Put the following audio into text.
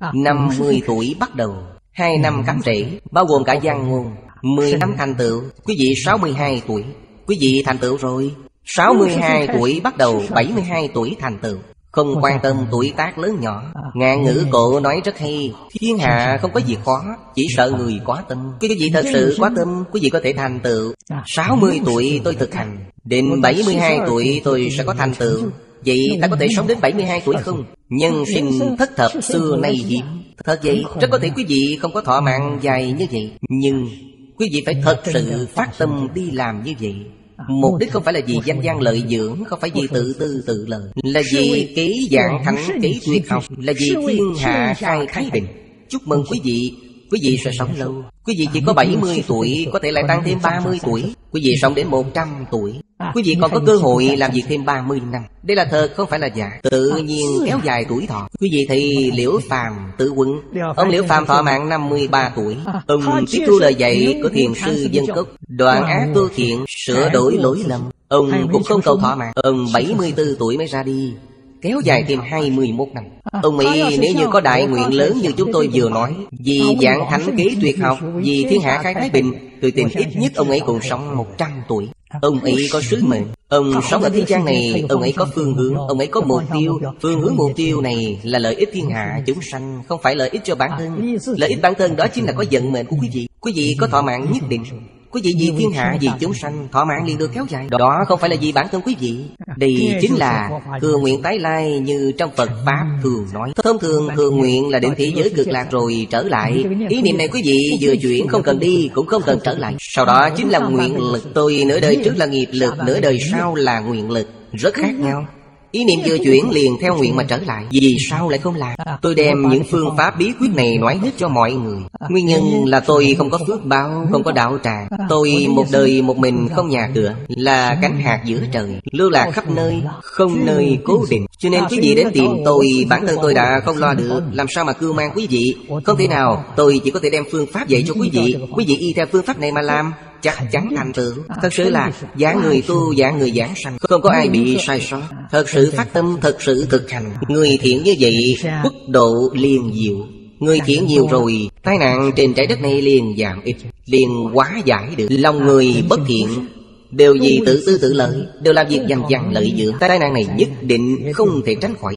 50 tuổi bắt đầu 2 năm cắm rễ, bao gồm cả gian ngôn, 10 năm thành tựu. Quý vị 62 tuổi, quý vị thành tựu rồi. 62 tuổi bắt đầu, 72 tuổi thành tựu. Không quan tâm tuổi tác lớn nhỏ. Ngạn ngữ cổ nói rất hay: thiên hạ không có gì khó, chỉ sợ người quá tâm. Quý vị thật sự quá tâm, quý vị có thể thành tựu. 60 tuổi tôi thực hành, đến 72 tuổi tôi sẽ có thành tựu. Vậy ta có thể sống đến 72 tuổi không? Nhân sinh thất thập xưa nay hiếm. Thật vậy, rất có thể quý vị không có thọ mạng dài như vậy, nhưng quý vị phải thật sự phát tâm đi làm như vậy. Mục đích không phải là vì danh gian lợi dưỡng, không phải vì tự tư tự lợi, là vì kế giảng thánh kế tuyệt học, là vì thiên hạ khai thái bình. Chúc mừng quý vị, quý vị sẽ sống lâu. Quý vị chỉ có 70 tuổi, có thể lại tăng thêm 30 tuổi. Quý vị sống đến 100 tuổi. Quý vị còn có cơ hội làm việc thêm 30 năm. Đây là thật, không phải là giả. Tự nhiên kéo dài tuổi thọ. Quý vị thì Liễu Phàm tự quân. Ông Liễu Phàm thọ mạng 53 tuổi. Ông tiếp thu lời dạy của thiền sư Dân Cốc: đoạn ác tu thiện, sửa đổi lỗi lầm. Ông cũng không cầu thọ mạng. Ông 74 tuổi mới ra đi, kéo dài thêm 21 năm. Ông Mỹ nếu như có đại nguyện lớn như chúng tôi vừa nói, vì giảng thánh kế tuyệt học, vì thiên hạ khai thái bình, tôi tìm ít nhất ông ấy còn sống 100 tuổi. Ông ấy có sứ mệnh. Ông sống ở thế gian này, ông ấy có phương hướng, ông ấy có mục tiêu. Phương hướng mục tiêu này là lợi ích thiên hạ chúng sanh, không phải lợi ích cho bản thân. Lợi ích bản thân đó chính là có vận mệnh của quý vị. Quý vị có thọ mạng nhất định. Quý vị vì thiên hạ, vì chúng sanh, thọ mạng liền được kéo dài. Đó không phải là vì bản thân quý vị. Đây chính là thừa nguyện tái lai, như trong Phật Pháp thường nói. Thông thường thừa nguyện là đến thế giới cực lạc rồi trở lại. Ý niệm này quý vị vừa chuyển, không cần đi cũng không cần trở lại. Sau đó chính là nguyện lực. Tôi nửa đời trước là nghiệp lực, nửa đời sau là nguyện lực. Rất khác nhau. Ý niệm vừa chuyển liền theo nguyện mà trở lại. Vì sao lại không làm? Tôi đem những phương pháp bí quyết này nói hết cho mọi người. Nguyên nhân là tôi không có phước báo, không có đạo tràng. Tôi một đời một mình không nhà cửa, là cánh hạt giữa trời, lưu lạc khắp nơi, không nơi cố định. Cho nên quý vị đến tìm tôi, bản thân tôi đã không lo được, làm sao mà cưu mang quý vị? Không thể nào. Tôi chỉ có thể đem phương pháp dạy cho quý vị. Quý vị y theo phương pháp này mà làm, chắc chắn thành tựu. Thật sự là giảng người tu, giảng người giảng sanh, không có ai bị sai sót. Thật sự phát tâm, thật sự thực hành. Người thiện như vậy, quốc độ liền diệu. Người thiện nhiều rồi, tai nạn trên trái đất này liền giảm ít, liền hóa giải được. Lòng người bất thiện, đều vì tự tư tự lợi, đều làm việc dằn vặt lợi dưỡng. Tai nạn này nhất định không thể tránh khỏi.